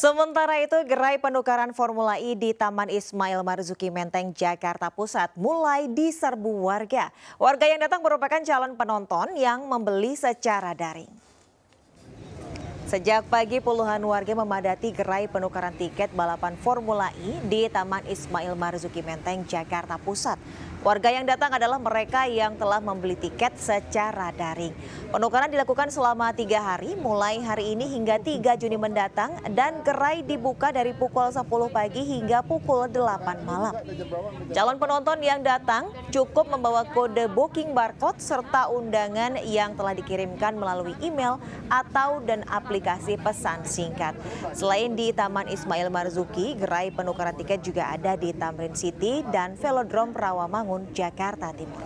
Sementara itu, gerai penukaran Formula E di Taman Ismail Marzuki Menteng, Jakarta Pusat mulai diserbu warga. Warga yang datang merupakan calon penonton yang membeli secara daring. Sejak pagi, puluhan warga memadati gerai penukaran tiket balapan Formula E di Taman Ismail Marzuki Menteng, Jakarta Pusat. Warga yang datang adalah mereka yang telah membeli tiket secara daring. Penukaran dilakukan selama 3 hari, mulai hari ini hingga 3 Juni mendatang, dan gerai dibuka dari pukul 10 pagi hingga pukul 8 malam. Calon penonton yang datang cukup membawa kode booking barcode serta undangan yang telah dikirimkan melalui email atau dan aplikasi pesan singkat. Selain di Taman Ismail Marzuki, gerai penukaran tiket juga ada di Tamrin City dan Velodrome Rawamangun, Jakarta Timur.